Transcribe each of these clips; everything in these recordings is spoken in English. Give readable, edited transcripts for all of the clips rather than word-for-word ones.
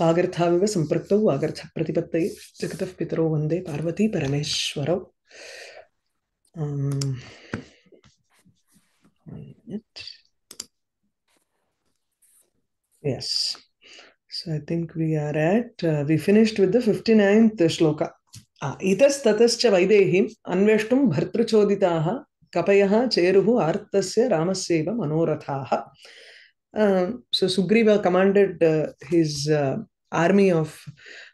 Agarthaviva Samprakto Agartha Pratipati Tikat of Pitro Vande Parvati Parameshwara. Yes. So I think we are at, we finished with the 59th shloka. Itas tatascha vaidehim anveshtum bhartrachoditaha kapayaha cheruhu artasya ramaseva manorathaha. So Sugriva commanded his army of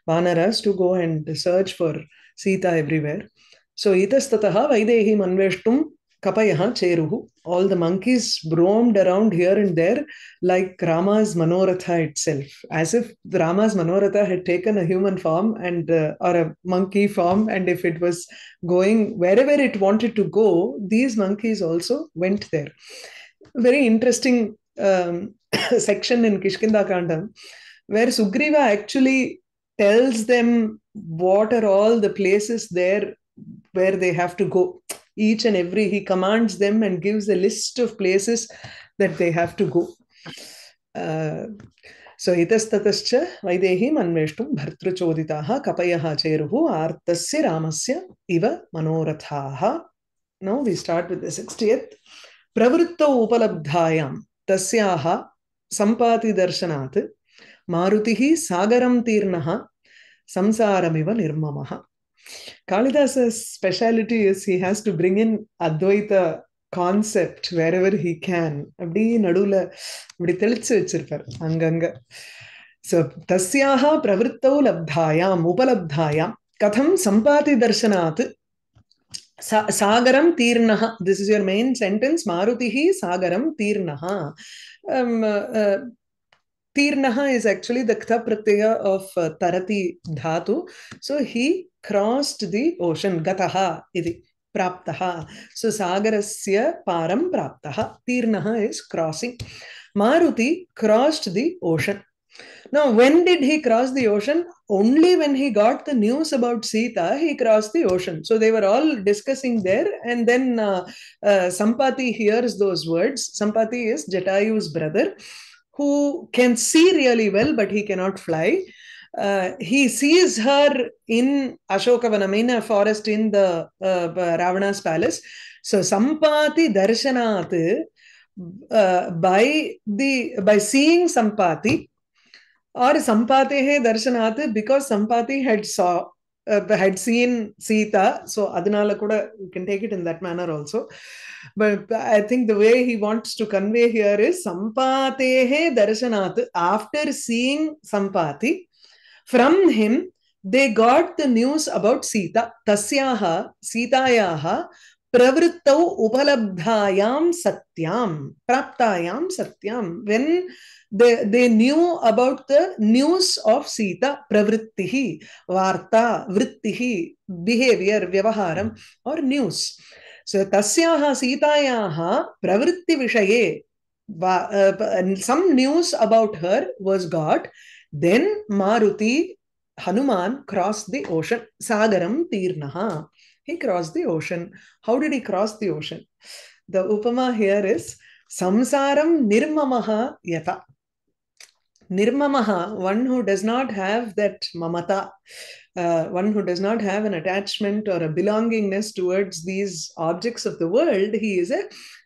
Vanaras to go and search for Sita everywhere. So itas tataha vaidehim anveshtum kapayaha cheruhu. All the monkeys roamed around here and there like Rama's Manoratha itself, as if Rama's Manoratha had taken a human form and or a monkey form, and if it was going wherever it wanted to go, these monkeys also went there. Very interesting section in Kishkindha Kanda, where Sugriva actually tells them what are all the places there where they have to go. Each and every, he commands them and gives a list of places that they have to go. So, itas tatascha vaidehim anveshtum bhartrachoditaha kapayaha cheruhu artasya ramasya iva manorathaha. Now we start with the 60th. Pravritto upalabdhayam tasyaha sampati darshanat marutihi sagaram tirnaha samsaramiva nirmamaha. Kalidasa's speciality is he has to bring in Advaita concept wherever he can. So, tasyaha pravrittau labdhayam, upalabdhayam, katham sampati darshanat, sagaram tirnaha. This is your main sentence, marutihi sagaram tirnaha. Tirnaha is actually the Ktha Pratyaya of Tarati Dhatu. So he crossed the ocean. Gataha iti praptaha. So sagarasya param praptaha. Tirnaha is crossing. Maruti crossed the ocean. Now, when did he cross the ocean? Only when he got the news about Sita, he crossed the ocean. So they were all discussing there. And then Sampati hears those words. Sampati is Jatayu's brother, who can see really well, but he cannot fly. He sees her in Ashoka Vana, in a forest in the Ravana's palace. So Sampati darshanat, by seeing Sampati, or Sampati darshanat, because Sampati had seen Sita, so Adinala Kuda, you can take it in that manner also. But I think the way he wants to convey here is Sampatehe Darshanat. After seeing Sampati, from him they got the news about Sita. Tasyaha, Sitayaha, Pravrittau Upalabdhayam Satyam, Praptayam Satyam. When they knew about the news of Sita, pravrittihi, varta, vrittihi, behavior, vyavaharam, or news. So, tasyaha Sitayaha pravritti vishaye, some news about her was got. Then Maruti, Hanuman, crossed the ocean. Sagaram tirnaha. He crossed the ocean. How did he cross the ocean? The upama here is samsaram nirmamaha yata. Nirmamaha, one who does not have that mamata, one who does not have an attachment or a belongingness towards these objects of the world, he is a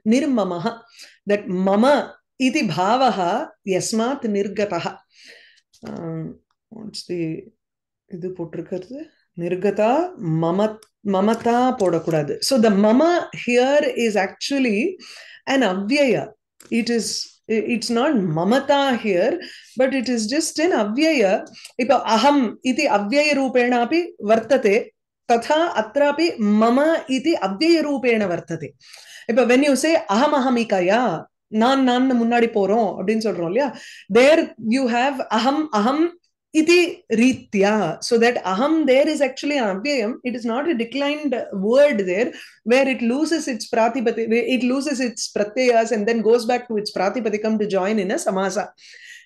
nirmamaha. That mama iti bhavaha yasmat nirgataha. What's the idu potrukkarthu? Nirgata mamata podakudadu. So the mama here is actually an avyaya. It's not mamata here, but it is just an avyaya. Ipa aham iti avyaya rupena api vartate, tatha atrapi mama iti avyaya rupena vartate. Ipa when you say aham ahamikaya, nan nan munadi poron, abdin solron, yeah? There you have aham aham iti ritya. So that aham there is actually an avyayam. It is not a declined word there, where it loses its pratyayas and then goes back to its pratipadikam to join in a samasa.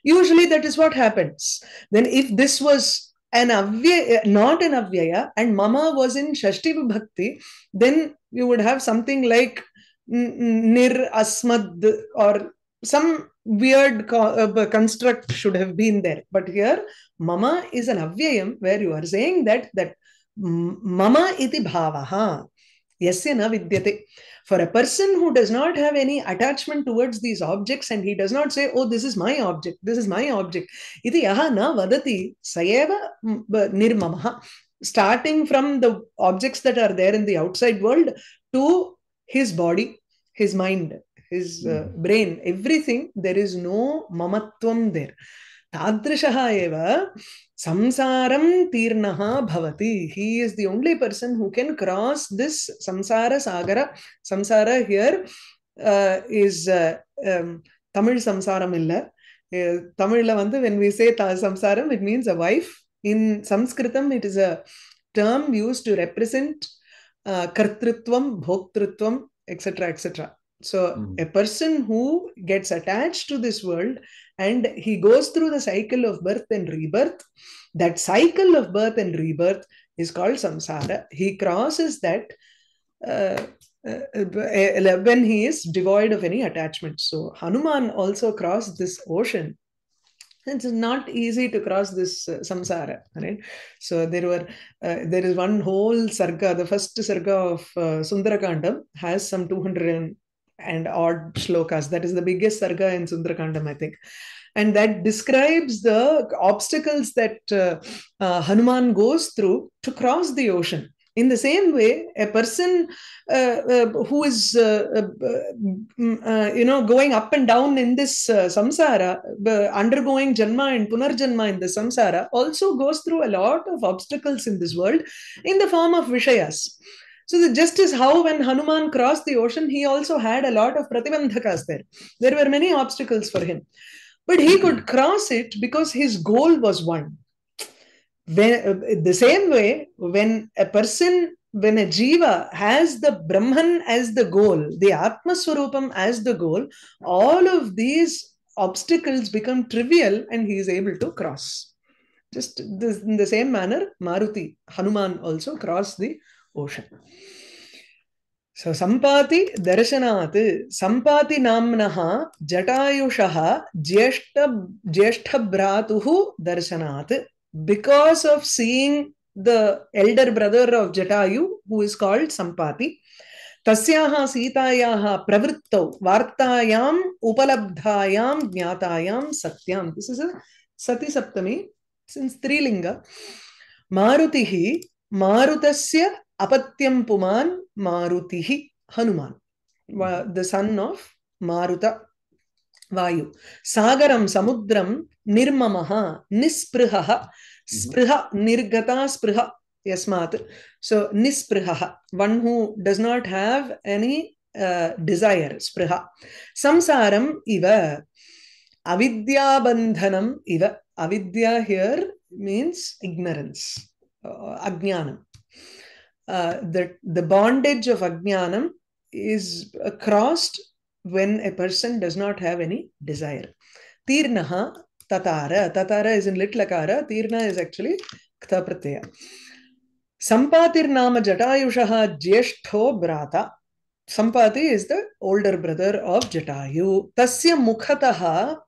Usually that is what happens. Then if this was an avyaya, not an avyaya, and mama was in Shashti Vibhakti, then you would have something like nir asmad or some weird construct should have been there. But here, mama is an avyayam where you are saying that mama iti bhavaha. Yasya na vidyate. For a person who does not have any attachment towards these objects and he does not say, oh, this is my object, this is my object. Iti yaha na vadati sayeva nirmamaha. Starting from the objects that are there in the outside world to his body, his mind, his brain, everything, there is no mamatvam there. Tadrishaha eva samsaram tirnaha bhavati. He is the only person who can cross this samsara sagara. Samsara here is Tamil samsaram illa. Tamil la when we say samsaram, it means a wife. In Sanskritam, it is a term used to represent kartrutvam, bhoktrutvam, etc., etc. So a person who gets attached to this world and he goes through the cycle of birth and rebirth, that cycle of birth and rebirth is called samsara. He crosses that when he is devoid of any attachment. So Hanuman also crossed this ocean. It's not easy to cross this samsara, right? So there is one whole sarga, the first sarga of Sundara Kandam has some 200 and odd shlokas. That is the biggest sarga in Sundara Kandam, I think. And that describes the obstacles that Hanuman goes through to cross the ocean. In the same way, a person who is, going up and down in this samsara, undergoing janma and punarjanma in the samsara, also goes through a lot of obstacles in this world in the form of vishayas. So just as how when Hanuman crossed the ocean, he also had a lot of pratibandhakas there. There were many obstacles for him. But he could cross it because his goal was one. The same way, when a jiva has the Brahman as the goal, the Atma Swarupam as the goal, all of these obstacles become trivial and he is able to cross. Just this, in the same manner, Maruti, Hanuman also crossed the ocean. So, Sampati Darshanat, Sampati Namnaha, Jatayushaha, Jyeshtha Bhratuhu Darshanat. Because of seeing the elder brother of Jatayu, who is called Sampati, Tasyaha Sitayaha Pravrittau Vartayam Upalabdhayam Jnatayam Satyam. This is a Sati Saptami, since Trilinga. Marutihi Marutasya Apatyam Puman Marutihi Hanuman, the son of Maruta. Vayu. Sagaram samudram nirmamaha nisprihaha spriha nirgata spriha yasmat. So nisprihaha, one who does not have any desire, spriha. Samsaram iva avidya bandhanam iva. Avidya here means ignorance, ajnanam. The bondage of ajnanam is crossed when a person does not have any desire. Tirnaha tatara. Tatara is in littlakara. Tirna is actually ktha pratyaya. Sampatir nama Jatayushaha Jyeshtho Brata. Sampati is the older brother of Jatayu. Tasya mukhataha,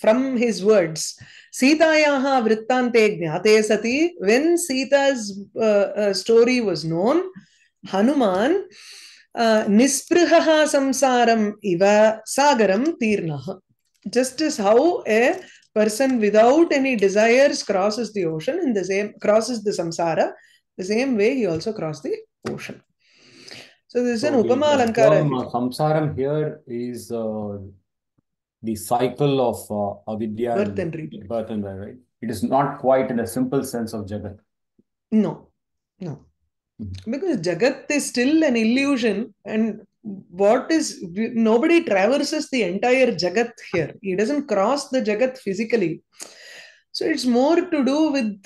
from his words, Sitayaha vrittante gnate sati. When Sita's story was known, Hanuman nisprihaha samsaram iva sagaram tirnaha. Just as how a person without any desires crosses the ocean, in the same crosses the samsara, the same way he also crossed the ocean. So this is an upama alankara. Samsaram here is the cycle of avidya, birth and rebirth, right? It is not quite in a simple sense of jagat. No, no. Because Jagat is still an illusion, and nobody traverses the entire Jagat here. He doesn't cross the Jagat physically. So it's more to do with,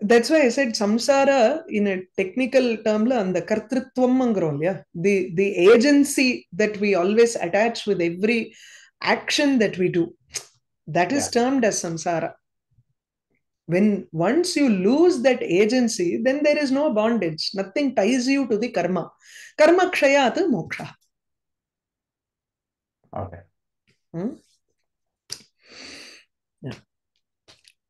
that's why I said samsara in a technical term, the kartrutvam, the agency that we always attach with every action that we do, that is termed as samsara. When once you lose that agency, then there is no bondage. Nothing ties you to the karma. Karma kshayat moksha. Okay. Yeah.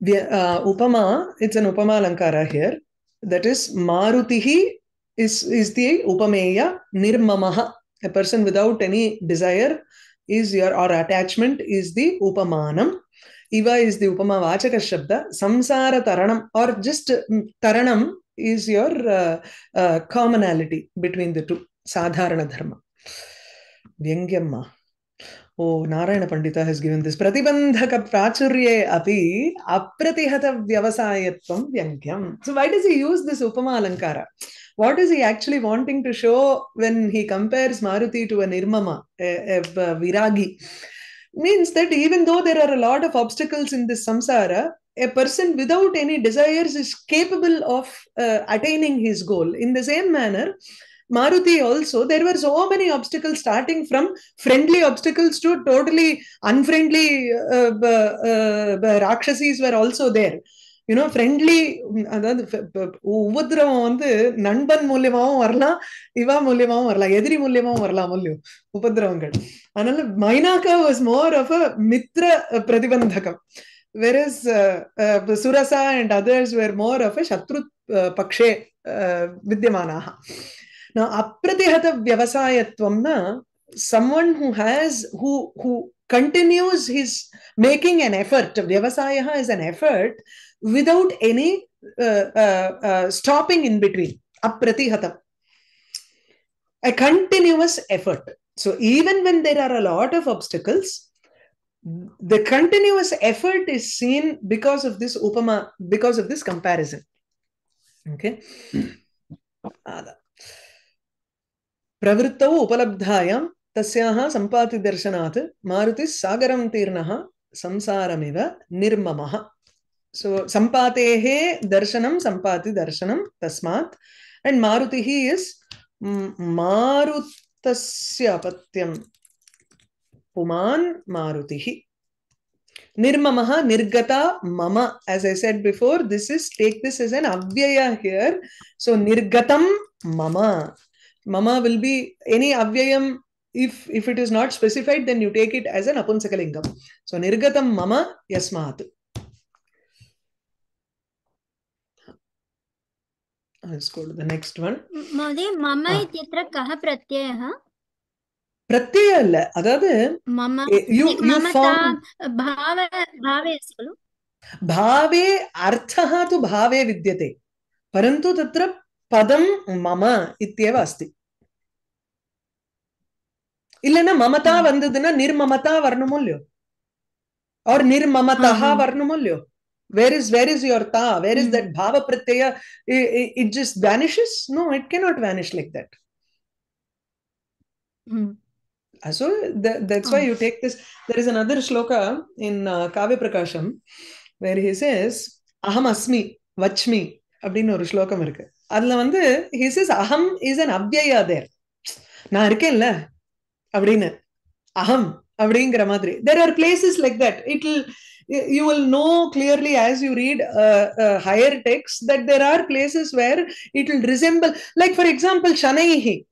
The upama, it's an upama alankara here. That is, Marutihi is the upameya nirmamaha. A person without any desire is your, or attachment is the upamanam. Iva is the upama vachaka shabda. Samsara taranam or just taranam is your commonality between the two. Sadharana dharma. Vyangyamma. Oh, Narayana Pandita has given this. Pratibandhaka prachurye api apratihata vyavasayatvam vyangyam. So why does he use this upama alankara? What is he actually wanting to show when he compares Maruti to a nirmama, a viragi? Means that even though there are a lot of obstacles in this samsara, a person without any desires is capable of attaining his goal. In the same manner, Maruti also, there were so many obstacles, starting from friendly obstacles to totally unfriendly Rakshasis were also there. You know, friendly, Mainaka was more of a mitra pratibandhakam, whereas Surasa and others were more of a shatru pakshe vidyamanaha. Now, apratihata vyavasayatvam, someone who has, who continues his making an effort, vyavasayaha is an effort, without any stopping in between. Apratihata. A continuous effort. So even when there are a lot of obstacles, the continuous effort is seen because of this upama, because of this comparison. Okay. Pravrittau upalabdhayam tasyaha sampati darshanat marutis sagaram tirnaha samsaramiva nirmamaha. So sampatehe darshanam sampati darshanam tasmat, and Marutihi is marutasya patyam puman Marutihi. Nirmamaha, nirgata mama, as I said before, this is, take this as an avyaya here. So nirgatam mama. Mama will be any avyayam, if it is not specified, then you take it as an apunsakalingam. So nirgatam mama yasmat. Let's go to the next one. Mama itra kaha pratyaya? Pratyaya alla. Mama. You form. Bhave iskolu. Bhave arthaha tu bhave vidyate. Parantu tatra padam mama ityeva asti. Illana mamata vandadana nirmamata varnamulyo. Or nirmamataha varnamulyo. Where is your ta? Where is that bhava pratyaya? It just vanishes? No, it cannot vanish like that. So that's why you take this. There is another shloka in Kavya Prakasham where he says, aham asmi, vachmi. Abdino shlokam irukku. He says, aham is an avyaya there. There are places like that. You will know clearly as you read higher texts that there are places where it will resemble. Like for example, Shanaihi.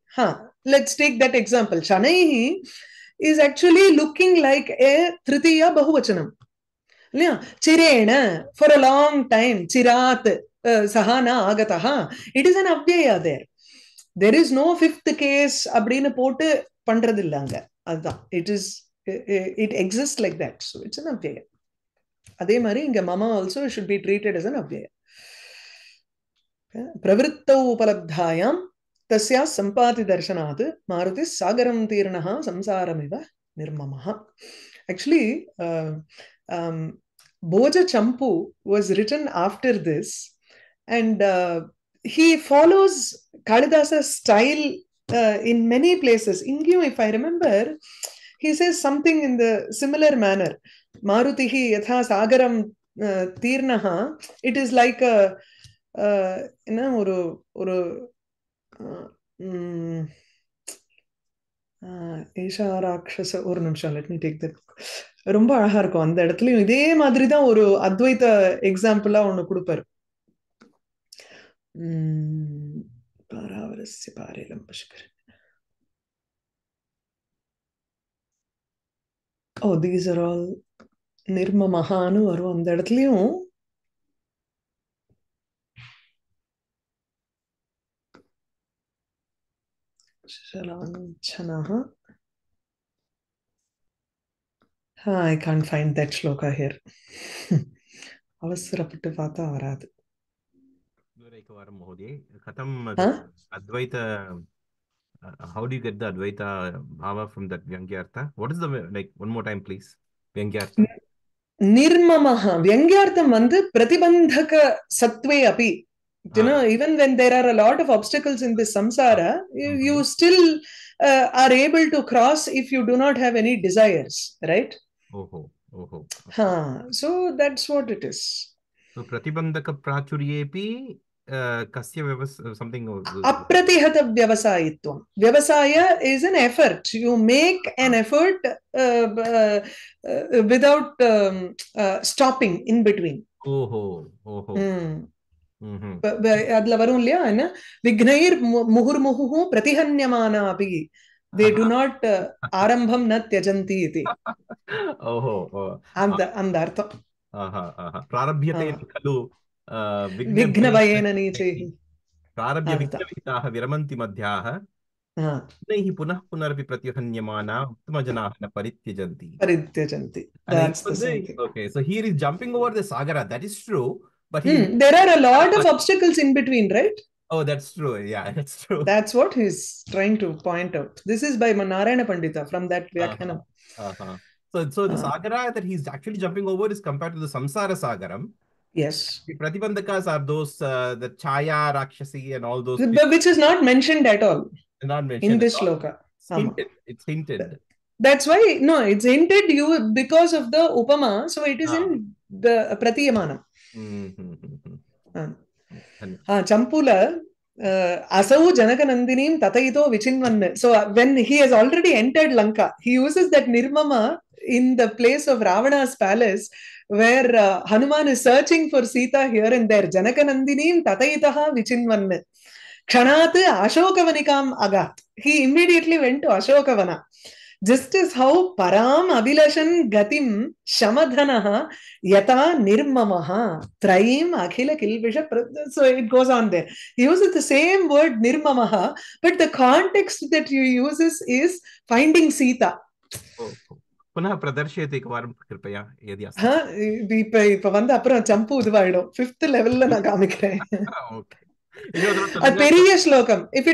Let's take that example. Shanaihi is actually looking like a tritiya bahuvachanam. Chirena, for a long time. Chirat. Sahana agataha. It is an avyaya there. There is no fifth case. Abdina pote pandradillanga. It exists like that. So it's an avyaya. Ade mari inga mama also should be treated as an avyaya. Pravrittau upalabdhayam tasya sampati darshanat maruti sagaram tirnaha samsaramiva nirmamaha. Actually, Bhoja Champu was written after this. And he follows Kalidasa's style in many places. Ingyu, if I remember, he says something in the similar manner. Marutihi yatha sagaram tirnaha. It is like a let me take that. Rumba aharkon that they madrida or Advaita example on Kudupar. Oh, these are all நிர்மமகான்னு வரும். அந்த இடத்துலயும் I can't find that shloka here. அவசரப்பட்டு பார்த்தா வராது. How do you get the Advaita Bhava from that Vyangyartha? What is the, like, one more time, please? Vyangyartha. Nirmamaha. Vyangyartha mandu pratibandhaka satve api. You know, even when there are a lot of obstacles in this samsara, you still are able to cross if you do not have any desires, right? Oh, oh, oh. So that's what it is. So pratibandhaka prachuryepi. Apratihata vyavasayitvam. Vyavasaya is an effort. You make an effort without stopping in between. Oh, oh, oh. They do not arambham na tyajanti iti. Oh, oh. Andartha. Prarabhyate kalu. Vignavayena nichehi. Prarabhya vignavitaha viramanti madhyaha. Nehi punah punarvi pratyahanyamana uttamajanaha parityajanti. Parityajanti. That's the thing. Okay, so here is jumping over the sagara. That is true. But there are a lot of obstacles in between, right? Oh, that's true. Yeah, that's true. That's what he's trying to point out. This is by Narayana Pandita from that Vyakhyanam. So the sagara that he's actually jumping over is compared to the samsara sagaram. Yes. The Pratibandhakas are those, the Chaya, Rakshasi and all those. But which is not mentioned at all. Not mentioned in this shloka. It's hinted. That's why, no, it's hinted you because of the Upama. So it is in the Pratiyamana. Champula, Asau Janakananindinim Tataito Vichinvan. So when he has already entered Lanka, he uses that Nirmama in the place of Ravana's palace, where Hanuman is searching for Sita here and there. Janakanandinim Tataitaha Vichinvan. Kshanat Ashoka Vanikam Agat. He immediately went to Ashoka Vana. Just as how Param Abhilashan Gatim Shamadhanaha Yata Nirmamaha Traim Akhila Kilvisha. So it goes on there. He uses the same word Nirmamaha, but the context that he uses is finding Sita. Oh. If it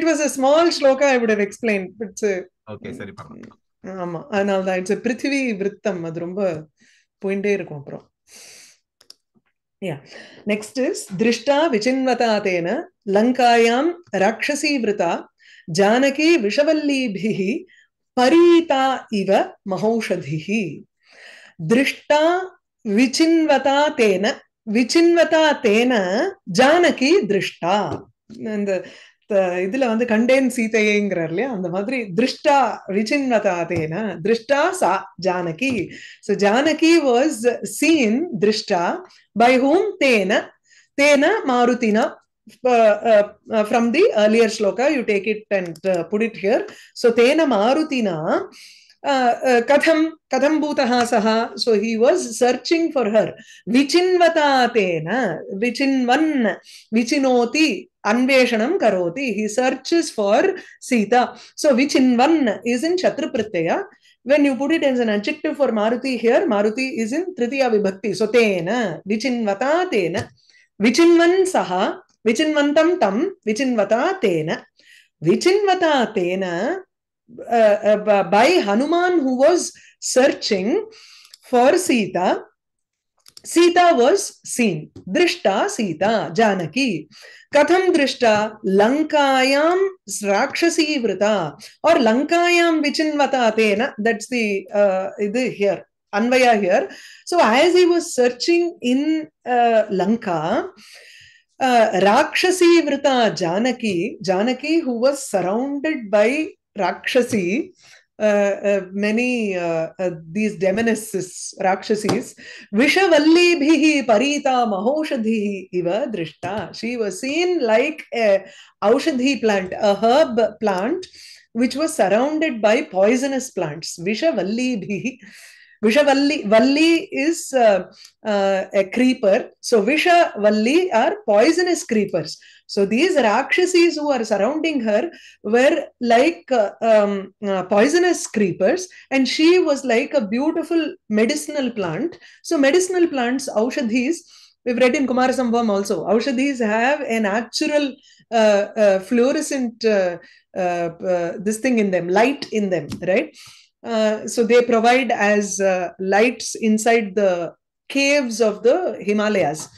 was a small shloka, I would have explained. But okay, sorry. It's a Prithvi Vrittam. Yeah. Next is Drishta Vichinvatatena Lankayam Rakshasi Vrita Janaki Vishavalli Bhihi Parita iva mahaushadhihi. Drishta vichinvata tena janaki drishta. And the contain Sita Ingrarlia and the Madri Drishta vichinvata tena Drishta sa Janaki. So Janaki was seen, Drishta, by whom? Tena Marutina. From the earlier shloka, you take it and put it here. So, Tena Marutina, Katham Bhutaha Saha. So, he was searching for her. Vichinvata Tena, Vichinvan, Vichinoti, Anveshanam Karoti. He searches for Sita. So, Vichinvan is in Shatrupratya. When you put it as an adjective for Maruti here, Maruti is in Tritiya Vibhakti. So, Tena, Vichinvata Tena, Vichinvan Saha. Vichinvantam tam, vichinvata tena, by Hanuman who was searching for Sita, Sita was seen. Drishta Sita, Janaki. Katham Drishta, Lankayam Rakshasi Vrita, or Lankayam Vichinvata tena, that's the here, Anvaya here. So as he was searching in Lanka, Rakshasi Vrita Janaki who was surrounded by Rakshasi, many these demonesses, Rakshasis, Vishavalli bhihi parita mahoshadhi iva drishta. She was seen like a aushadhi plant, a herb plant, which was surrounded by poisonous plants. Vishavalli bhihi. Vishavalli, valli is a creeper. So Vishavalli are poisonous creepers. So these Rakshasis who are surrounding her were like poisonous creepers, and she was like a beautiful medicinal plant. So medicinal plants, Aushadhis, we've read in Kumarasambhavam also, Aushadhis have a natural fluorescent this thing in them, light in them, right? So they provide as lights inside the caves of the Himalayas.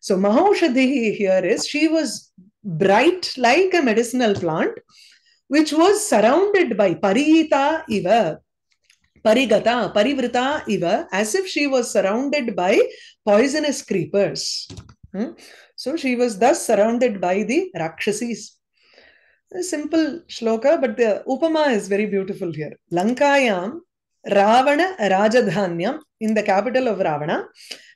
So Mahaushadhi here is, she was bright like a medicinal plant, which was surrounded by Parihita Iva, Parigata, Parivrita Iva, as if she was surrounded by poisonous creepers. So she was thus surrounded by the Rakshasis. A simple shloka, but the upama is very beautiful here. Lankayam, Ravana Rajadhanyam, in the capital of Ravana,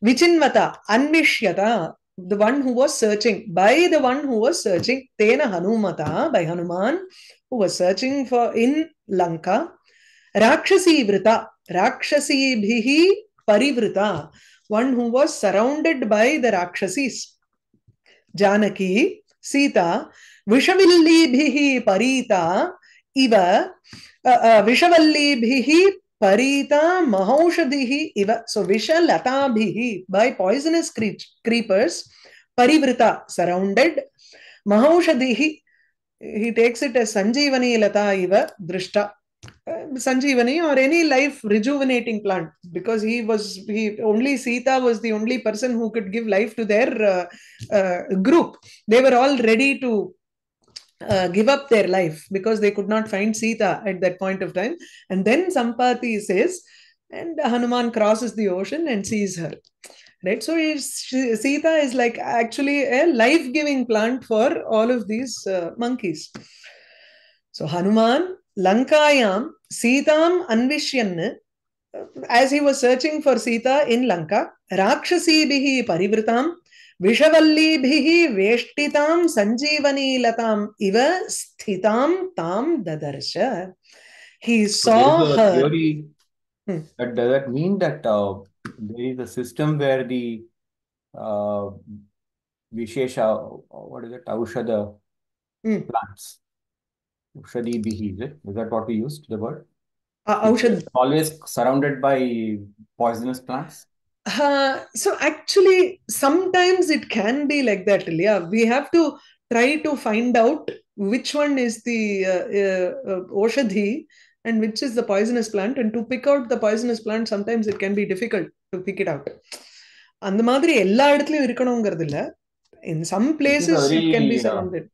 Vichinvata, Anvishyata, the one who was searching, by the one who was searching, Tena Hanumata, by Hanuman, who was searching for in Lanka, Rakshasi Vrita, Rakshasi Bhihi Parivrita, one who was surrounded by the Rakshasis, Janaki, Sita, Vishavalli Bhihi Parita, Iva, Vishavalli Bhihi Parita Mahaushadhihi Iva. So Vishalata Bhihi, by poisonous creepers, Parivrita, surrounded, Mahaushadhihi, he takes it as Sanjeevani Lata Iva, Drishta. Sanjeevani or any life rejuvenating plant, because only Sita was the only person who could give life to their group. They were all ready to give up their life because they could not find Sita at that point of time. And then Sampati says, and Hanuman crosses the ocean and sees her. Right? So Sita is like actually a life-giving plant for all of these monkeys. So Hanuman, Lankayam, Sitam Anvishyan, as he was searching for Sita in Lanka, Rakshasi Bhihi Parivritam, Vishavalli Bhihi Veshtitam Sanjeevani Latam Iva Sthitam Tam Dadarsha. He saw her. Theory, does that mean that there is a system where the Vishesha, what is it, Aushadha plants? Aushadhi Bihi, is that what we used, the word? Aushadhi. Always surrounded by poisonous plants? So actually, sometimes it can be like that, Ilya. We have to try to find out which one is the Aushadhi and which is the poisonous plant. And to pick out the poisonous plant, sometimes it can be difficult to pick it out. And the madri ella edathilum irukkanongiradilla. In some places, it can be surrounded.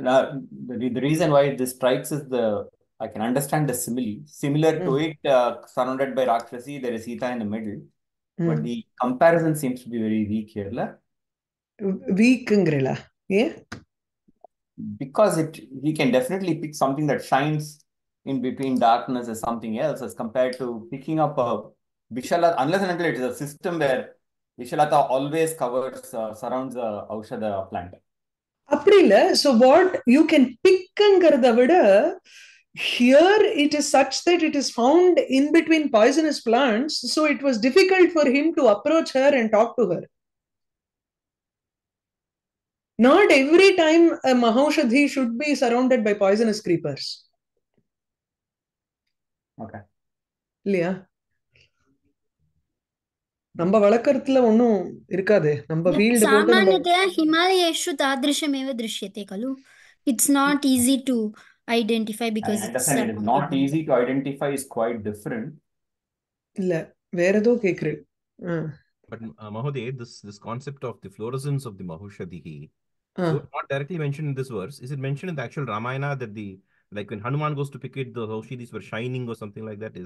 Now, the reason why this strikes is I can understand the simile. Similar to it, surrounded by Rakshasi, there is Sita in the middle. But the comparison seems to be very weak here. La? Weak, Ngrela. Yeah. Because we can definitely pick something that shines in between darkness as something else as compared to picking up a Vishalata, unless and until it is a system where Vishalata always surrounds the Aushadha plant. So what you can pick here, it is such that it is found in between poisonous plants. So it was difficult for him to approach her and talk to her. Not every time a Mahaushadhi should be surrounded by poisonous creepers. Okay. Liya. It's not easy to identify because it's not easy to identify is quite different. But Mahode, this concept of the fluorescence of the Mahaushadhi, so not directly mentioned in this verse. Is it mentioned in the actual Ramayana that like when Hanuman goes to pick it, the Mahaushadhis were shining or something like that?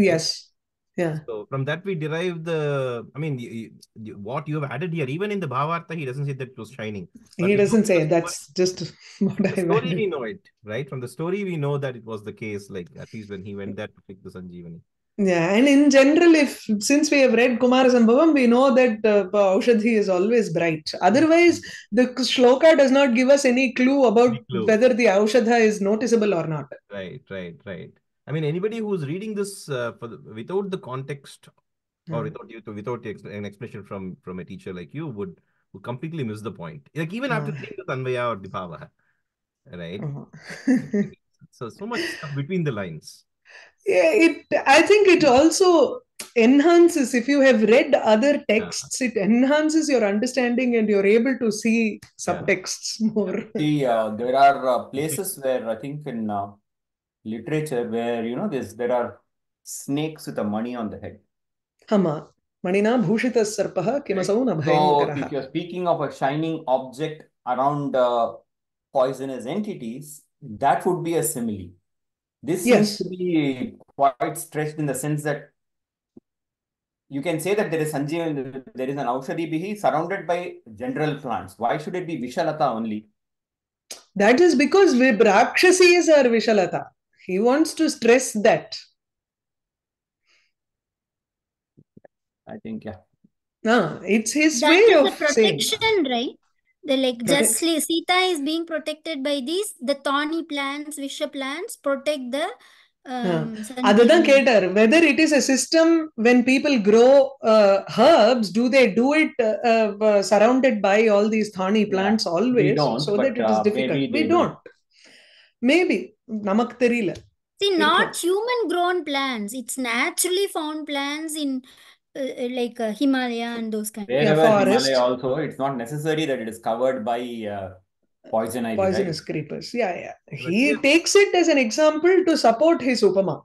Yes. Yeah. So from that we derive what you have added here, even in the Bhavartha, he doesn't say that it was shining. But he doesn't say it. That's just what I meant. From the story we know it, right? From the story we know that it was the case, like at least when he went there to pick the Sanjeevani. Yeah, and in general, since we have read Kumarasambhavam, we know that Aushadhi is always bright. Otherwise, the shloka does not give us any clue about whether the Aushadha is noticeable or not. Right. I mean, anybody who's reading this without the context or without an explanation from a teacher like you would completely miss the point. Like even after seeing the Tanvaya or Dipavaha, right? So much stuff between the lines. Yeah, I think it also enhances, if you have read other texts, it enhances your understanding and you're able to see subtexts more. See, there are places where I think in literature where, you know, there are snakes with a money on the head. Hama. Manina bhushita sarpaha kimasau na bhayankaraha. So if you're speaking of a shining object around poisonous entities, that would be a simile. This seems to be quite stretched in the sense that you can say that there is Sanjeevani, there is an Aushadhi Bihi surrounded by general plants. Why should it be Vishalata only? That is because Rakshasi is our Vishalata. He wants to stress that. I think, it's his that way of protection, saying. Right? Just Sita is being protected by these, the thorny plants, Visha plants, protect the... Other than Keter, whether it is a system when people grow herbs, do they do it surrounded by all these thorny plants always? So that it is difficult. We don't. Maybe. Namak terila. See, not human-grown plants. It's naturally found plants in... like Himalaya and those kinds of forests. Himalaya also, it's not necessary that it is covered by poison ivy. Poisonous creepers. He takes it as an example to support his upama.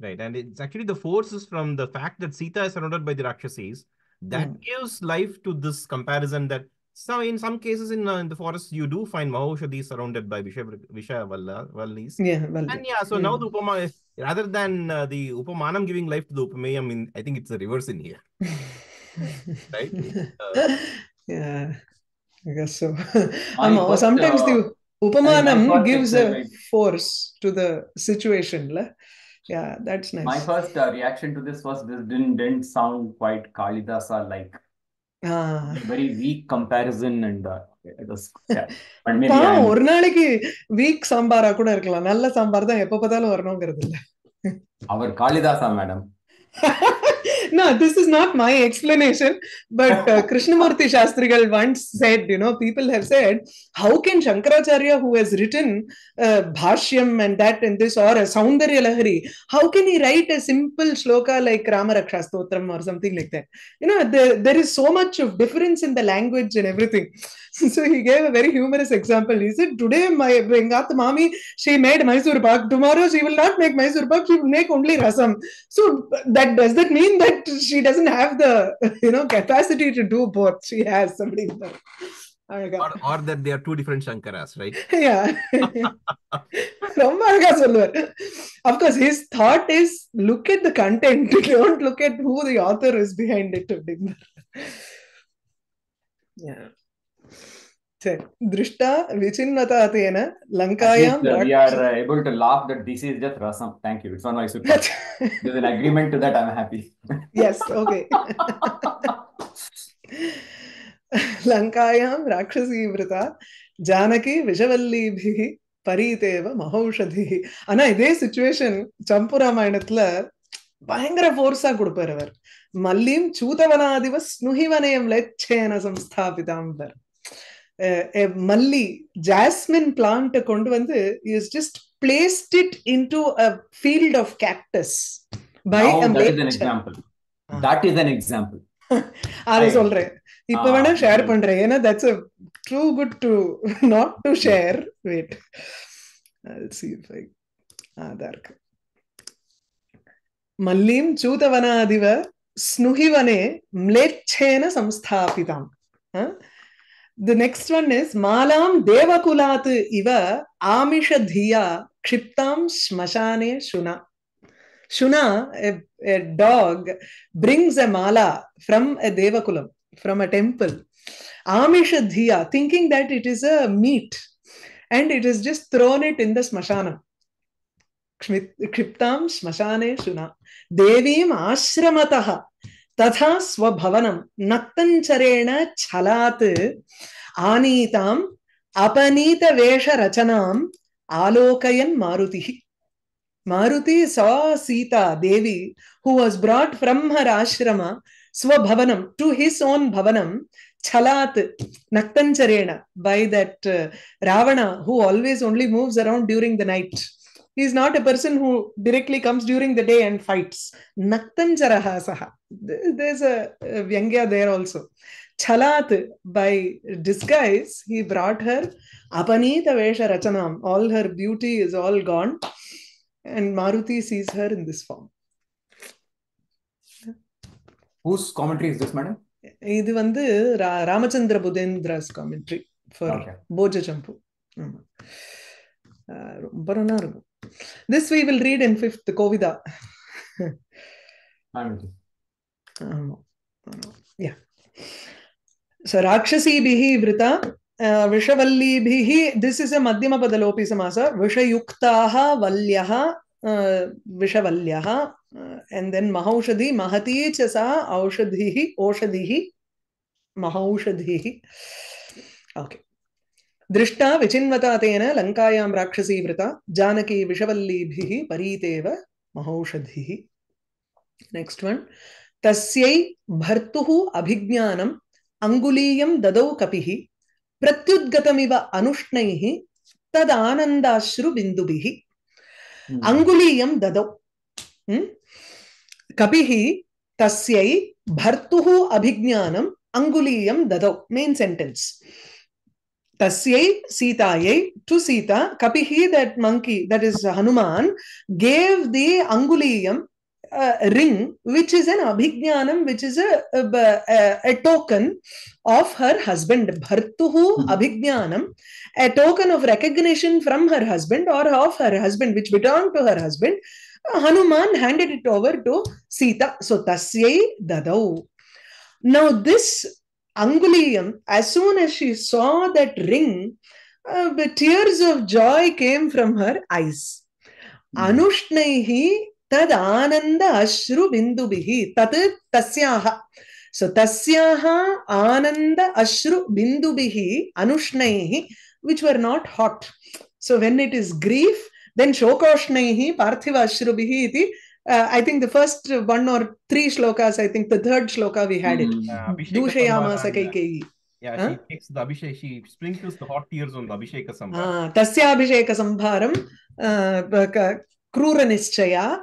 Right. And it's actually the forces from the fact that Sita is surrounded by the Rakshasis that gives life to this comparison that in some cases in the forest you do find Mahaushadhi surrounded by Vishavallis. Now the upama is, rather than the Upamanam giving life to the Upameyam, I mean, I think it's the reverse in here. Right? Yeah, I guess so. Sometimes the Upamanam gives a force to the situation. Yeah, that's nice. My first reaction to this was this didn't sound quite Kalidasa-like. Very weak comparison and... weak sambara kuda irukkalam nalla sambar da eppa pathaalum varanongirudilla avar Kalidasa madam. No, this is not my explanation, but Krishnamurti Shastrigal once said, you know, people have said, how can Shankaracharya, who has written Bhashyam and that and this, or a Soundarya Lahari, how can he write a simple shloka like Rama Raksha Stotram or something like that? You know, there is so much of difference in the language and everything. So he gave a very humorous example. He said, today my Vengatha Mami, she made Mysore Pak. Tomorrow she will not make Mysore Pak, she will make only Rasam. So does that mean that she doesn't have the, you know, capacity to do both? She has somebody else. Or that they are two different Shankaras, right? Of course, his thought is, look at the content. Don't look at who the author is behind it. We are able to laugh that this is just rasam. Thank you. It's not my super. There's an agreement to that. I'm happy. Yes. Okay. Lankayam Rakshasi Vrita Janaki Vishavalli Bhi Pariteva Mahaushadhi. Anna, idhe situation, Champura Mayanatla, Bhayangara Forsa Kuduparavar. Mallim Chutavana Adivas Nuhivanayam Lechena Samsthapitambar. A Malli, jasmine plant is just placed it into a field of cactus. That is an example. That's a true good to not to share. Wait, I'll see if I... Mallim Chutavana Adiva Snuhivane Mlechena Samsthapitam. The next one is Malam Devakulat Iva Amishadhiya Kshiptam Shmashane Shuna. Shuna, a dog, brings a mala from a Devakulam, from a temple. Amishadhiya, thinking that it is a meat, and it is just thrown it in the Smashana. Kshiptam Shmashane Shuna. Devim Ashramataha. Tatha Swabhavanam Naktancharena Chalat Anitam Apanita Vesha Rachanam Alokayan Maruti. Maruti saw Sita, Devi, who was brought from her ashrama, Swabhavanam, to his own Bhavanam, Chalat, Naktancharena, by that Ravana, who always only moves around during the night. He is not a person who directly comes during the day and fights. Naktancharaha saha. There's a Vyangya there also. Chalat, by disguise, he brought her. Apanita Vesha Rachanam. All her beauty is all gone. And Maruti sees her in this form. Whose commentary is this, madam? This is Ramachandra Budendra's commentary for Bhoja Champu. This we will read in 5th Kovida. Yeah. So Rakshasi Bihi Vrita. Vishavalli Bihi. This is a Madhyama Padalopi Samasa. Vishayuktaha Valyaha. Vishavalyaha. And then Mahaushadhi. Mahati Chasa. Aushadhihi. Oshadhihi. Mahaushadhihi. Okay. Drishta Vichinvata Tena Lankayam Rakshasi Vrita Janaki Vishavalli Bhihi Pariteva Mahaushadhihi. Next one. Tasyai Bhartuhu Abhignanam Anguliyam Dadau Kapihi Pratyudgatamiva Anushnaihi Tadanandashru Bindubihi. Anguliyam Dadau. Kapihi Tasyai Bhartuhu Abhignanam Anguliyam Dadau. Main sentence. Tasyai, Sitayai, to Sita, Kapihi, that monkey, that is Hanuman, gave the Anguliyam ring, which is an Abhignanam, which is a token of her husband. Bhartuhu Abhignanam, a token of recognition from her husband or of her husband, which belonged to her husband. Hanuman handed it over to Sita. So, Tasyai Dadau. Now, this Anguliyam, as soon as she saw that ring, tears of joy came from her eyes. Anushnaihi tad ananda ashru bindubihi tat tasyaha. So tasyaha ananda ashru bindubihi anushnaihi, which were not hot. So when it is grief, then shokoshnaihi parthiva ashrubihi iti. I think the first one or three shlokas, I think the third shloka we had it. Dushayama Sakaikeyi. Yeah, huh? She takes the Abhishek, she sprinkles the hot tears on the Abhisheka Sambharam. Tasya Abhisheka Sambharam, Krura Nischaya,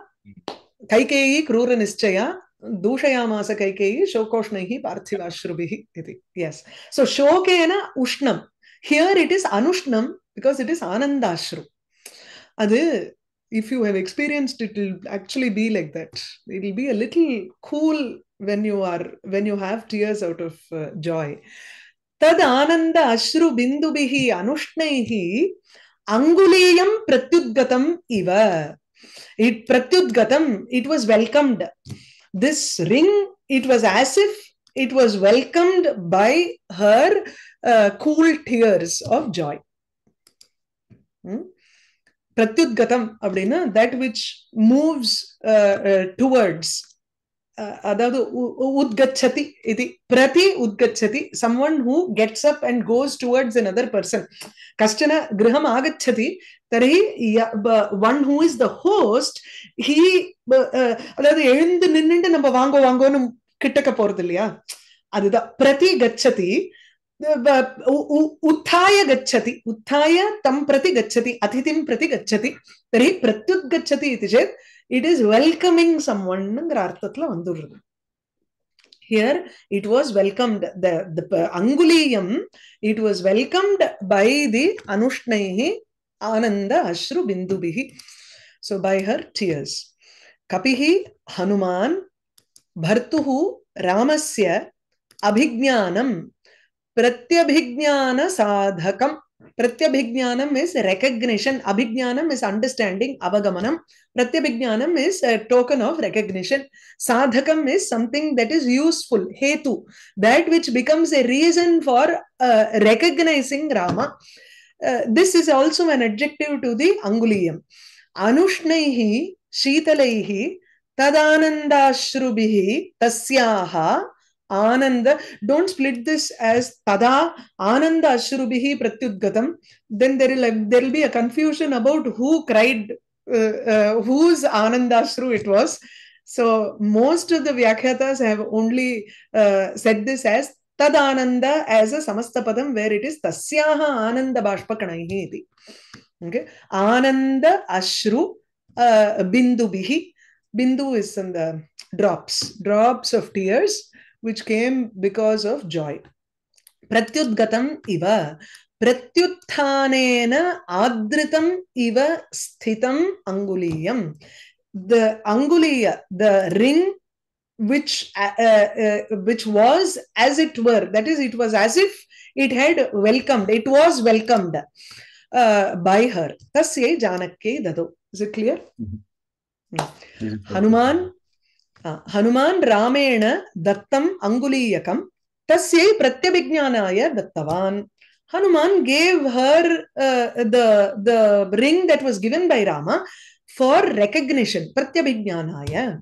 Kaikeyi Krura Nischaya, Dushayama Sakaikeyi, Shokoshnahi Parthiva Shrubihi. Yes. So Shokena Ushnam. Here it is Anushnam because it is Anandashru. Adi. If you have experienced it, it will actually be like that. It will be a little cool when you have tears out of joy. Tad ananda ashru bindubihi anushnaihi anguliyam pratyudgatam iva. It pratyudgatam, it was welcomed. This ring, it was as if it was welcomed by her cool tears of joy. Pratyudgatam abdina, that which moves towards. Adadu udgachati iti. Prati udgachati, someone who gets up and goes towards another person. Kastana griham agachati, tarahi, one who is the host, he prati gachati. Uthaya tam prati gachati, athitim prati gachati, tari pratyud gachati itishet, it is welcoming someone. Here it was welcomed, the Anguliyam, it was welcomed by the Anushnaihi Ananda Ashru Bindubihi. So by her tears. Kapihi Hanuman Bhartuhu Ramasya Abhignanam Pratyabhignana sadhakam. Pratyabhignanam is recognition. Abhignanam is understanding. Abagamanam. Pratyabhignanam is a token of recognition. Sadhakam is something that is useful. Hetu. That which becomes a reason for recognizing Rama. This is also an adjective to the Anguliyam. Anushnaihi, Sheetalaihi, Tadanandashrubihi, Tasyaha, Ananda. Don't split this as Tada Ananda Ashrubihi Pratyudgatam. Then there will be a confusion about who cried whose Anandashru it was. So most of the Vyakhyatas have only said this as Tad Ananda as a Samastapadam, where it is Tasyaha Ananda Bashpakanaihi. Okay. Ananda Ashru Bindu Bihi. Bindu is in the drops of tears, which came because of joy. Pratyudgatam iva. Pratyuthanena adritam iva sthitam anguliyam. The anguliya, the ring, which was as it were, that is, it was as if it had welcomed, it was welcomed by her. Tasye Janakye dado. Is it clear? Mm-hmm. Hanuman, Hanuman Ramena dattam anguliyakam tasye pratyabhijnanaya dattavan. Hanuman gave her the ring that was given by Rama for recognition. Pratyabhijnanaya.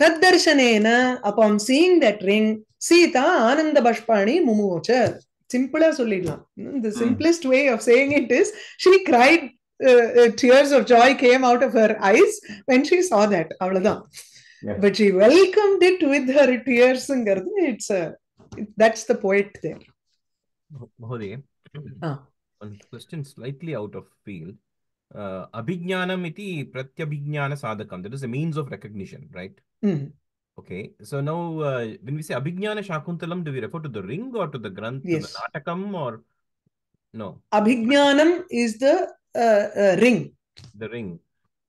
Taddarshanena, upon seeing that ring, Sita Ananda Bashpani Mumuocha. The simplest way of saying it is, she cried, tears of joy came out of her eyes when she saw that. Yeah. But she welcomed it with her tears. It's that's the poet there. Mohode, one question slightly out of field. Abhijnanam iti pratyabhijnana sadhakam. That is a means of recognition, right? Mm. Okay. So now, when we say abhijnana shakuntalam, do we refer to the ring or to the granth, yes, to the natakam, or no? Abhijnanam is the ring. The ring.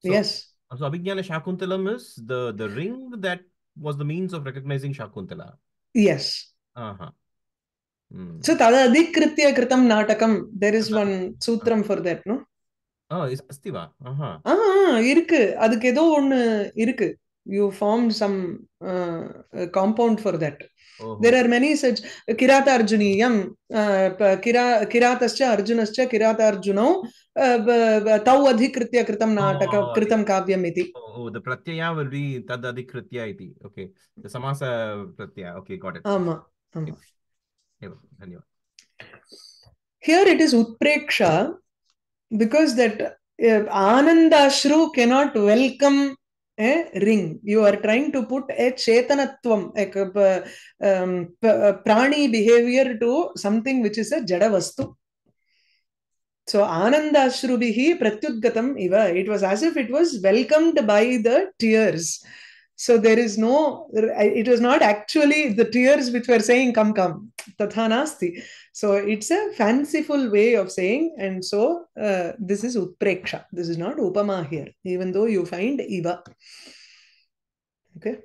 So, yes. So abhijnana shakuntalam is the ring that was the means of recognizing Shakuntala. Yes. Uh-huh. Hmm. So tadadikritya kritam natakam. There is one sutram for that, no? Oh, it's Astiva. Uh-huh. Ah, irukku. Adukedo one irukku. You form some compound for that. Oh. There are many such Kirata Arjuniyam, Kiratascha Arjunascha Kirata Arjunau, Tau Adhikritya Kritam Nataka Kritam Kavyam iti. Oh, the Pratyaya will be Tad Adhikritya iti. Okay. The Samasa Pratyaya. Okay, got it. Ama. Ama. Here it is Utpreksha, because that Anandashru cannot welcome a ring. You are trying to put a Chetanatvam, a Prani behavior to something which is a Jadavastu. So Anandashru bihi pratyudgatam iva. It was as if it was welcomed by the tears. So there is no, it was not actually the tears which were saying, come, come, tatha nasti. So it's a fanciful way of saying, and so this is Utpreksha. This is not Upama here, even though you find Iva. Okay.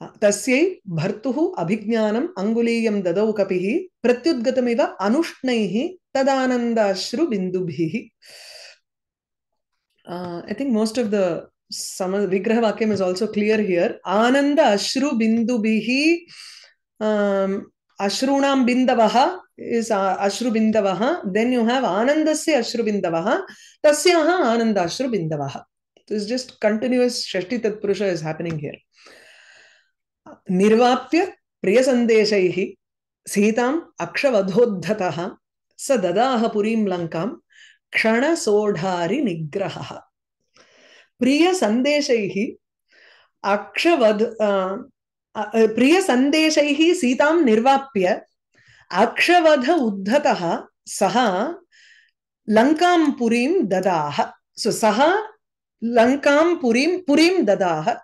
Tasyai bhartuhu abhijnanam anguliyam dadau kapihi pratyudgatamiva anushnaihi tadanandashru bindubhihi. I think most of the Vigraha Vakyam is also clear here. Ananda Ashru Bindu Bihi. Ashrunam Bindavaha is Ashru Bindavaha. Then you have Anandasya Ashru Bindavaha. Tasyaha Ananda Ashru Bindavaha. So it's just continuous Shashti Tatpurusha is happening here. Nirvapya Priyasandeshaihi Sitam Akshavadhodhataha Sadadaha Purim Lankam Kshana Sodhari Nigrahaha. Priya Sandeshaihi Akshavad Priya Sandeshaihi Sitam Nirvapya Akshavadha Uddhataha Saha Lankam Purim Dadaha. So Saha Lankam Purim Purim Dadaha.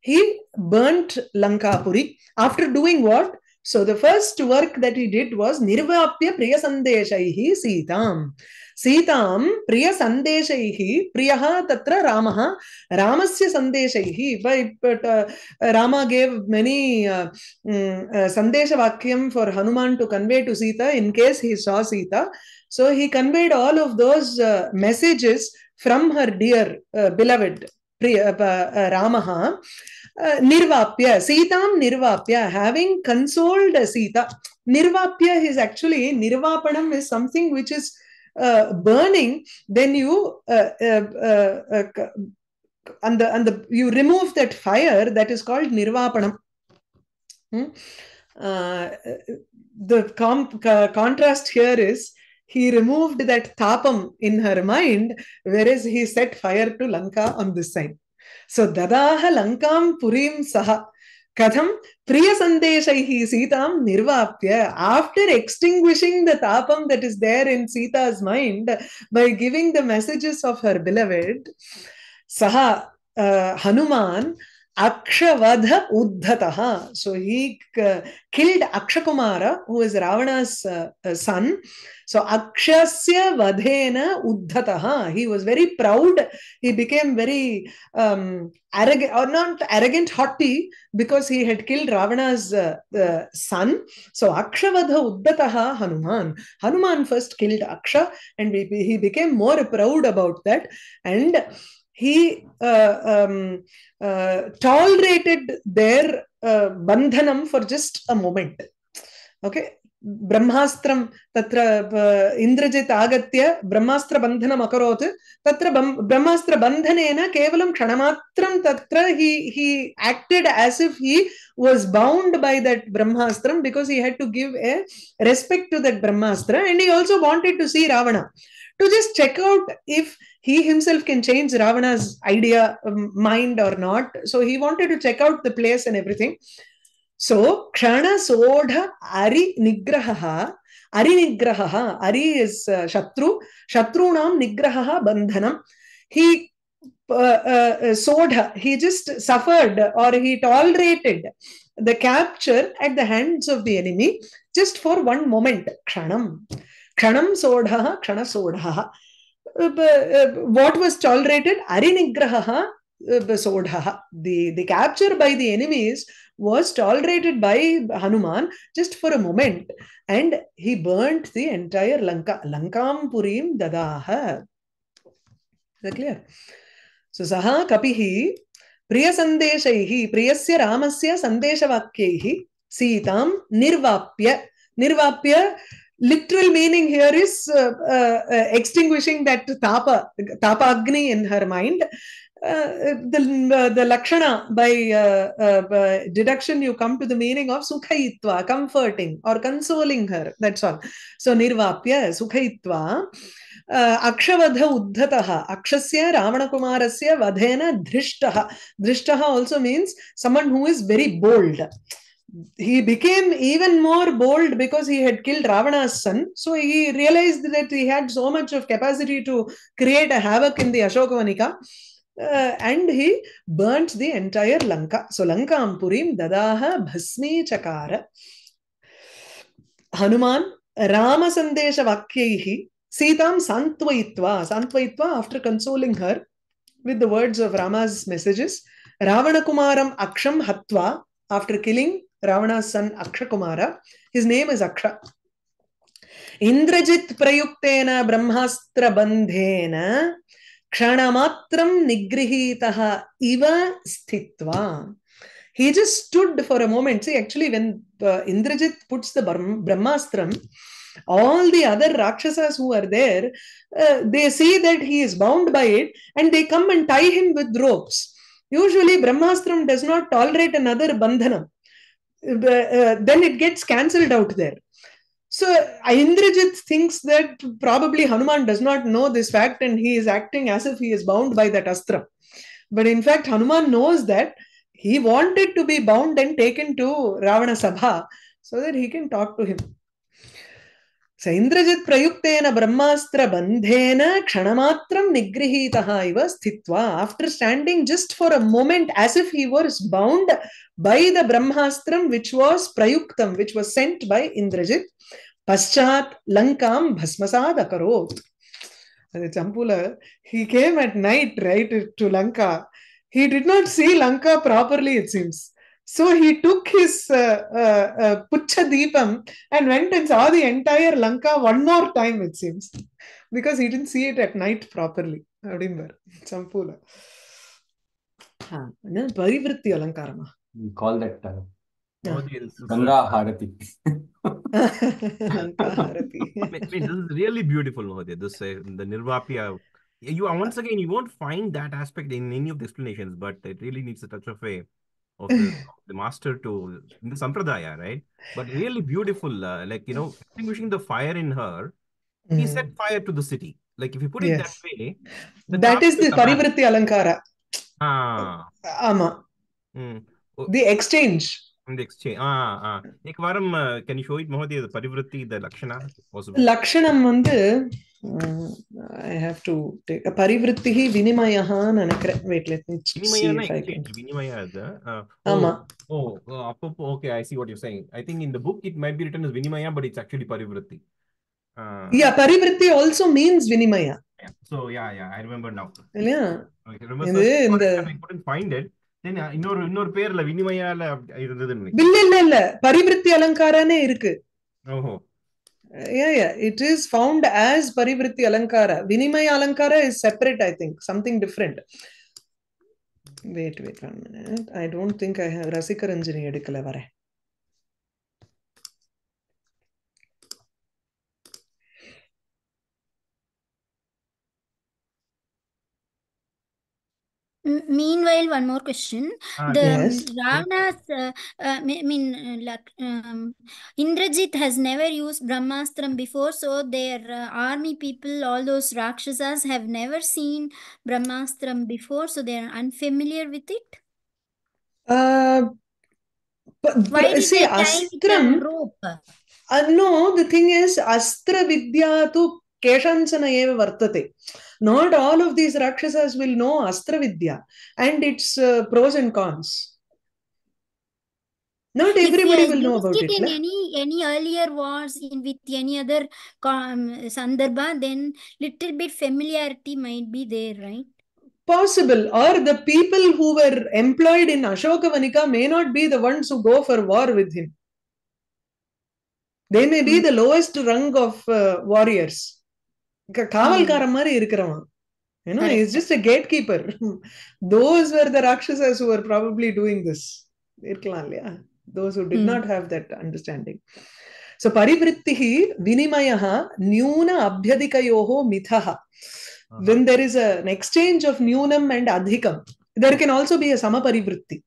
He burnt Lankapuri after doing what? So the first work that he did was Nirvapya Priya Sandeshaihi Sitam. Sitam Priya Sandeshaihi Priyaha Tatra Ramaha Ramasya Sandeshaihi. Rama gave many Sandesha Vakyam for Hanuman to convey to Sita in case he saw Sita. So he conveyed all of those messages from her dear beloved Priya Ramaha. Nirvapya, Sitam Nirvapya, having consoled Sita. Nirvapya is actually, Nirvapanam is something which is burning, then you you remove that fire, that is called nirvapanam. The contrast here is he removed that tapam in her mind, whereas he set fire to Lanka on this side. So, dadaha Lankam purim saha katham priya sandeshaihi Sitam nirvapya. After extinguishing the tapam that is there in Sita's mind by giving the messages of her beloved, saha Hanuman Akshavadha Uddhataha. So he killed Aksha Kumara, who is Ravana's son. So Akshasya Vadhena Uddhataha. He was very proud. He became very arrogant, or not arrogant, haughty, because he had killed Ravana's son. So Akshavadha Uddhataha Hanuman. Hanuman first killed Aksha, and he became more proud about that. And he tolerated their bandhanam for just a moment. Okay. Brahmastram tatra Indrajit agatya Brahmastra bandhanam akarot tatra Brahmastra bandhanena kevalam ksanamatram tatra. He acted as if he was bound by that Brahmastram, because he had to give a respect to that Brahmastra, and he also wanted to see Ravana, to just check out if he himself can change Ravana's idea, mind or not. So he wanted to check out the place and everything. So, Kshana Sodha Ari Nigraha. Ari Nigraha. Ari is Shatru. Shatrunam Nigraha Bandhanam. He Sodha. He just suffered, or he tolerated the capture at the hands of the enemy just for one moment. Kshanam. Kshanam sodhaha, Kshana sodhaha. What was tolerated? Arinigraha sodhaha. The capture by the enemies was tolerated by Hanuman just for a moment. And he burnt the entire Lanka. Lankam purim dadaha. Is that clear? So, saha kapihi priya sandeshaihi priyasya ramasya sandeshavakyehi sitam nirvapya. Nirvapya, literal meaning here is extinguishing that tapa agni in her mind. The lakshana, by deduction, you come to the meaning of sukhayitva, comforting or consoling her. That's all. So nirvapya, sukhayitva, akshavadha uddhataha, akshasya Ravana kumarasya vadhena drishtaha. Drishtaha also means someone who is very bold. He became even more bold because he had killed Ravana's son. So he realized that he had so much of capacity to create a havoc in the Ashoka Vanika. And he burnt the entire Lanka. So Lankam purim dadaha bhasmi chakara. Hanuman Rama sandesha vakyaihi Sitam santvaitva. Santvaitva, after consoling her with the words of Rama's messages. Ravana kumaram aksham hatva. After killing Ravana's son Aksha Kumara, his name is Aksha. Indrajit prayuktena brahmastra bandhena ksanamatram nigrihitaha iva sthitva. He just stood for a moment. See, actually, when Indrajit puts the brahmastram, all the other Rakshasas who are there, they see that he is bound by it, and they come and tie him with ropes. Usually, Brahmastram does not tolerate another bandhanam. Then it gets cancelled out there. So, Indrajit thinks that probably Hanuman does not know this fact, and he is acting as if he is bound by that astra. But in fact, Hanuman knows that he wanted to be bound and taken to Ravana Sabha so that he can talk to him. So, Indrajit prayuktena brahmastra bandhena ksanamatram nigrihitaha iva sthitva. After standing just for a moment as if he was bound by the brahmastram which was prayuktam, which was sent by Indrajit, paschat lankam bhasmasad akarot. And the Champula, he came at night, right, to Lanka. He did not see Lanka properly, it seems. So he took his Puchcha Deepam and went and saw the entire Lanka one more time, it seems. Because he didn't see it at night properly. Champula. Parivritti Alankarama. We call that Ganga Harati. Lanka Harati. This is really beautiful, Mahodaya. This the Nirvapya. You once again, you won't find that aspect in any of the explanations, but it really needs a touch of a of the master to the sampradaya, right? But really beautiful, like, you know, extinguishing the fire in her He set fire to the city. Like if you put it that way. That is the Parivritti Alankara. Ah. Ama. The exchange. The exchange. Ah, ah. Can you show it, Mahodhi, the Parivritti, the Lakshana? Lakshanam, I have to take a Parivritti Vinimayahan and a wait, let me see. Vinimaya. Ama. Oh, okay. I see what you're saying. I think in the book it might be written as Vinimaya, but it's actually Parivritti. Yeah, Parivritti also means Vinimaya. Yeah. So, yeah, I remember now. Yeah. Okay, remember I couldn't find it. Then, no pair la Vinimaya la irundadhu. Illa Parivritti Alankara ne irukku. Oh. Yeah, it is found as Parivritti Alankara. Vinimaya Alankara is separate, I think, something different. Wait 1 minute. I don't think I have Rasikaranjini edukala vare. Meanwhile, one more question. Ravana's, Indrajit has never used Brahmastram before, so their army people, all those Rakshasas, have never seen Brahmastram before, so they are unfamiliar with it. But see, Astram. No, the thing is, Astra Vidya to Keshansana eva vartate. Not all of these Rakshasas will know Astra Vidya and its pros and cons. Not everybody will know about it. In any earlier wars with any other Sandarbha, then little bit familiarity might be there, right? Possible. Or the people who were employed in Ashoka Vanika may not be the ones who go for war with him. They may be the lowest rung of warriors. You know, he's just a gatekeeper. Those were the Rakshasas who were probably doing this. Those who did not have that understanding. So, Parivrittihi Vinimayaha Nyuna Abhyadikayoho Mithaha. When there is an exchange of Nyunam and Adhikam, there can also be a Samaparivritti.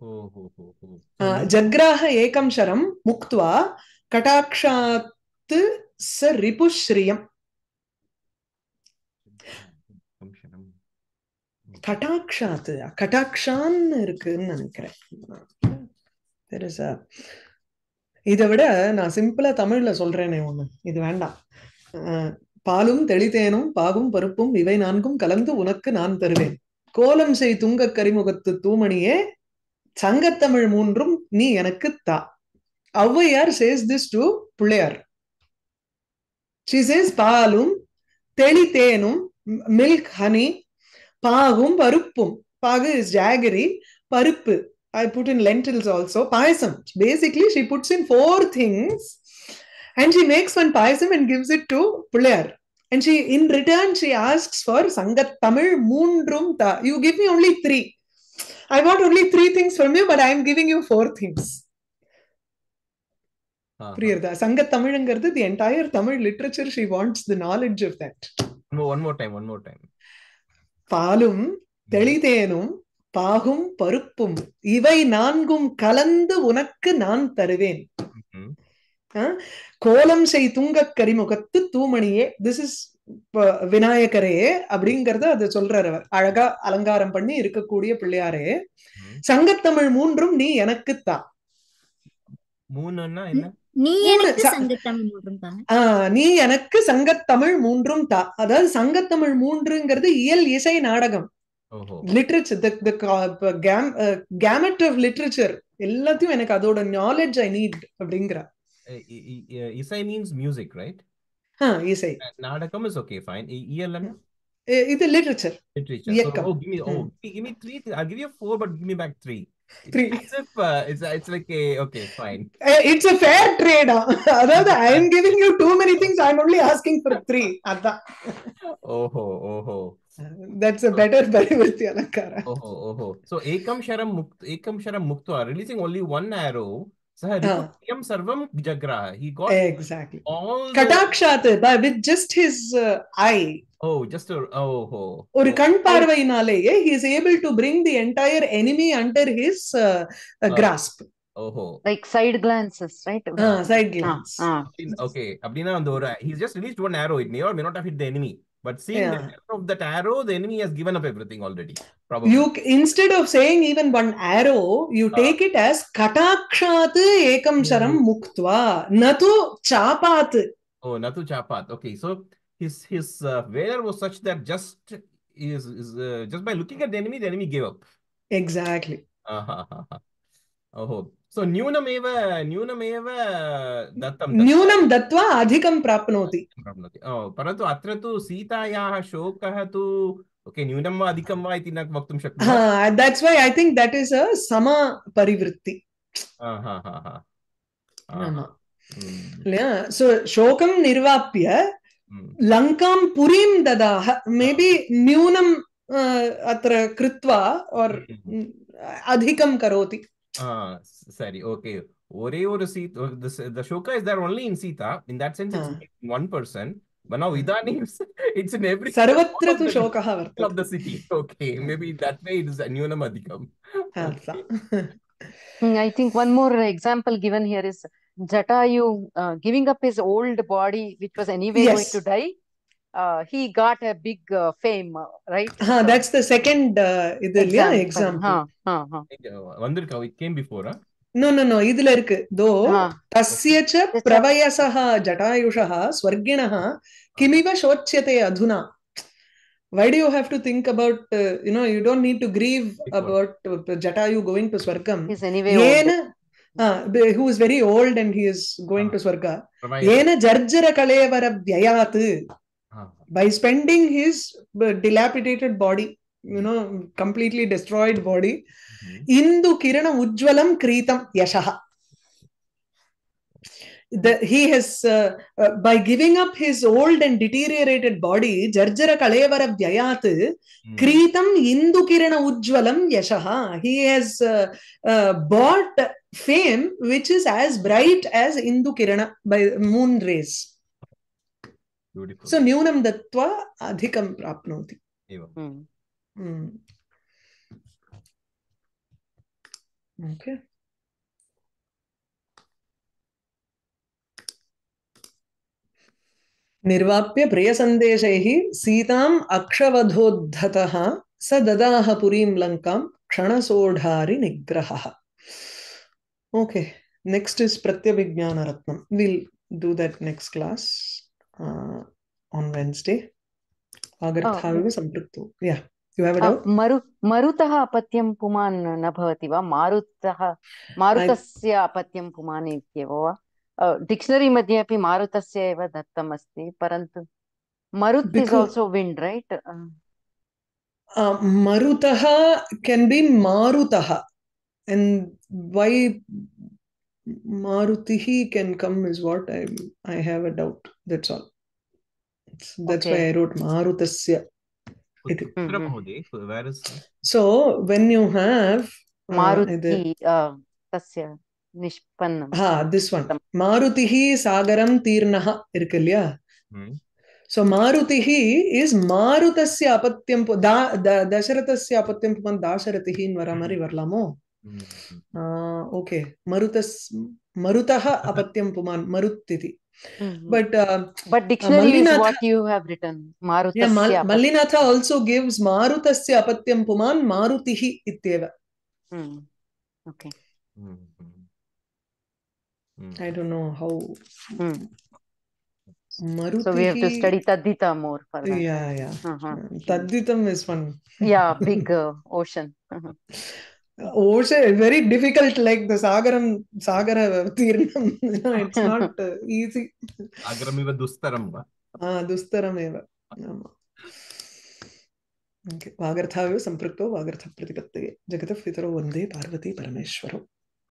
Jagraha Ekam Sharam Muktva Katakshat Saripushriyam. Katakshat. Katakshan. There is a. This is simple Tamil. This is Vanda. Palum, Telitenum, Pagum, Parupum, Vivainankum, Kalantu, Unakan, Antarve. Colum say Tunga Karimugat, Tumanie, Sangat Tamil Mundrum, Ni Yanakutta. Avayar says this to Pulayar. She says, Palum, Telitenum, milk, honey. Pagum Parupum. Paga is jaggery. Parup. I put in lentils also. Payasam. Basically, she puts in 4 things and she makes 1 payasam and gives it to Pulayar. And she, in return, she asks for Sangat Tamil Moondrum Ta. You give me only 3. I want only 3 things from you, but I am giving you 4 things. Priyartha. Sangat Tamil Angartha, the entire Tamil literature, she wants the knowledge of that. No, one more time. Palum, Telitenum, Pahum, Parupum, Ivai Nangum, Kalandu, Unakku, Nan Taruven. Kolam Seitunga Karimukattu, Tumaniye. This is Vinayakare, Abringartha, the Solra, Araga, Alangaram Pani, Irka Kudia Pillare, Sangat Tamil Moonrum, Ni Yanakutta. Moonana. Ni Yanaka Sangat Tamil Moondrum. Ni Yanaka Sangat Tamil Moondrum Ta. Other Sangat Tamil Moondrum are the EL Yesai Nadagam. Literature, the gamut of literature. Knowledge I need. Yesai means music, right? Yesai. Nadagam is okay, fine. ELM? It's literature. Literature. So, give me 3. I'll give you 4, but give me back 3. 3. It's like a, okay, fine. It's a fair trade. I am giving you too many things. I am only asking for 3. That's a better Parivritti Alankara. So Ekam Sharam Mukta, releasing only 1 arrow. Sarvam Jagraha. He got exactly all Katakshat by with just his eye. He is able to bring the entire enemy under his grasp. Oh, like side glances, right? Side glance. Okay. Abdina, he's just released one arrow. It may or may not have hit the enemy. But seeing the arrow of that arrow, the enemy has given up everything already. Probably. You, instead of saying even one arrow, you take it as katakshat ekam sharam muktva. Natu chapat. Oh, natu chapat. Okay. So his valor was such that just by looking at the enemy gave up. Exactly. Oh. So Nunameva Datam. Nunam Datva Adhikam Prapnoti. Oh, Paratu Atratu Sita Yaha Shokahatu. Okay, Nunamva Adhikam Vainak Vaktum Shakti. That's why I think that is a Sama Parivritti. Yeah. So Shokam Nirvapya Lankam Purim Dada. Maybe Nunam Atra Kritva or Adhikam Karoti. Sorry, okay. The Shoka is there only in Sita. In that sense, it's one person. But now Vidani, it's in every Sarvatra of the city. Okay, maybe that way it is Nyunam Adhikam. I think one more example given here is Jatayu giving up his old body, which was anyway going to die. He got a big fame, right? That's the second example. It came before, huh? No. Though tasyacha pravayasaha jatayushaha swarginaha kimiva shochyate adhuna. Why do you have to think about, you don't need to grieve about Jatayu going to Swargam. He's anyway old. Who is very old and he is going to Swarga. Yena jarjara kalevara vyayatu. By spending his dilapidated body, completely destroyed body, Indu Kirana Ujwalam Kritam Yashaha. He has, by giving up his old and deteriorated body, Jarjara Kalevara Vyayat, Kritam Indu Kirana Ujwalam Yashaha. He has bought fame which is as bright as Indu Kirana by moon rays. Beautiful. So, Nyunam Dattva Adhikam Prapnoti. Okay. Nirvapya Priyasandeshehi Sitam Akshavadhodhataha Sadadaha Purim Lankam Kshanasodhari Nigrahaha. Okay. Next is Pratyabhignana Ratnam. We'll do that next class. On Wednesday. Yeah. You have a doubt? Marutaha Patyam Puman Nabhativa. Marutasya Patyam Puman Ekyeva. Dictionary Madhyapi Marutasya Eva Dattamasti. Parantu. Marut is also wind, right? Marutaha can be Marutaha. And why Marutihi can come is what I have a doubt. That's all. That's why I wrote Marutasya. So when you have Maruti Tasya Nishpanam. This one. Marutihi Sagaram Tirnaha Irkalya. So Marutihi is Marutasya Apatyampu Dasaratasya Apatyampuman Dasaratihi in Varamari Varlamo. Okay. Marutaha Apatyam Puman Marutiti. But dictionary is what you have written. Mallinatha also gives Marutasya Apatyam Puman Marutihi Ityeva. Okay. I don't know how. So we have to study Taddita more for that. Yeah. Tadditam is one. Yeah, big ocean. Ocean, very difficult, like the Sagara Tirnam. It's not easy. Agarameva Dustaram. Dustarameva. Okay. Agartha Vis, Agartha Pratipati, Jatayu Vitaro Vande, Parvati, Parameshwara.